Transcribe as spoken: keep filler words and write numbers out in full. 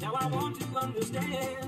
Now I want to understand.